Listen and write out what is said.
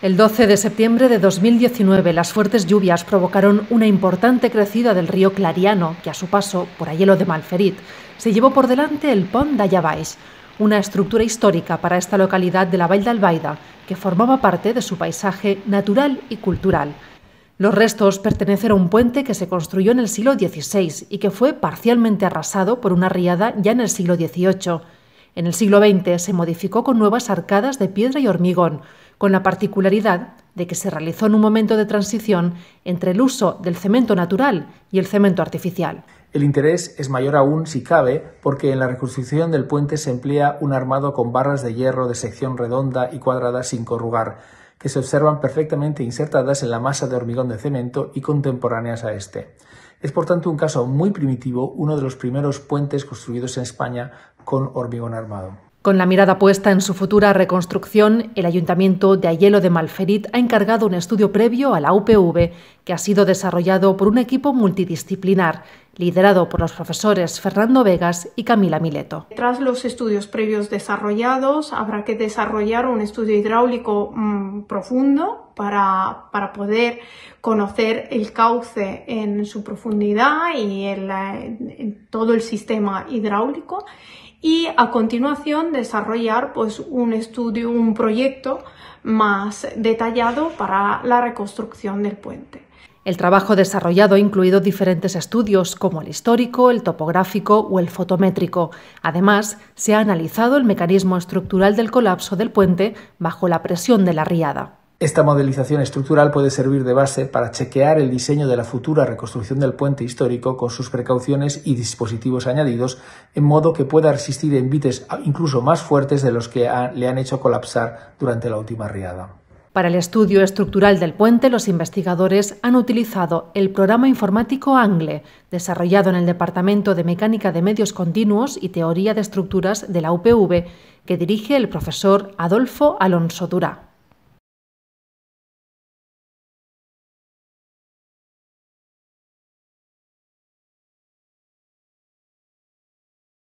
El 12 de septiembre de 2019, las fuertes lluvias provocaron una importante crecida del río Clariano, que a su paso, por Aielo de Malferit, se llevó por delante el Pont d'Allà Baix, una estructura histórica para esta localidad de la Vall d'Albaida, que formaba parte de su paisaje natural y cultural. Los restos pertenecen a un puente que se construyó en el siglo XVI y que fue parcialmente arrasado por una riada ya en el siglo XVIII. En el siglo XX se modificó con nuevas arcadas de piedra y hormigón, con la particularidad de que se realizó en un momento de transición entre el uso del cemento natural y el cemento artificial. El interés es mayor aún, si cabe, porque en la reconstrucción del puente se emplea un armado con barras de hierro de sección redonda y cuadrada sin corrugar, que se observan perfectamente insertadas en la masa de hormigón de cemento y contemporáneas a este. Es por tanto un caso muy primitivo, uno de los primeros puentes construidos en España con hormigón armado. Con la mirada puesta en su futura reconstrucción, el Ayuntamiento de Aielo de Malferit ha encargado un estudio previo a la UPV que ha sido desarrollado por un equipo multidisciplinar, liderado por los profesores Fernando Vegas y Camila Mileto. Tras los estudios previos desarrollados, habrá que desarrollar un estudio hidráulico profundo para poder conocer el cauce en su profundidad y todo el sistema hidráulico, y a continuación desarrollar un estudio, un proyecto más detallado para la reconstrucción del puente. El trabajo desarrollado ha incluido diferentes estudios como el histórico, el topográfico o el fotométrico. Además, se ha analizado el mecanismo estructural del colapso del puente bajo la presión de la riada. Esta modelización estructural puede servir de base para chequear el diseño de la futura reconstrucción del puente histórico con sus precauciones y dispositivos añadidos, en modo que pueda resistir envites incluso más fuertes de los que le han hecho colapsar durante la última riada. Para el estudio estructural del puente, los investigadores han utilizado el programa informático ANGLE, desarrollado en el Departamento de Mecánica de Medios Continuos y Teoría de Estructuras de la UPV, que dirige el profesor Adolfo Alonso Durá.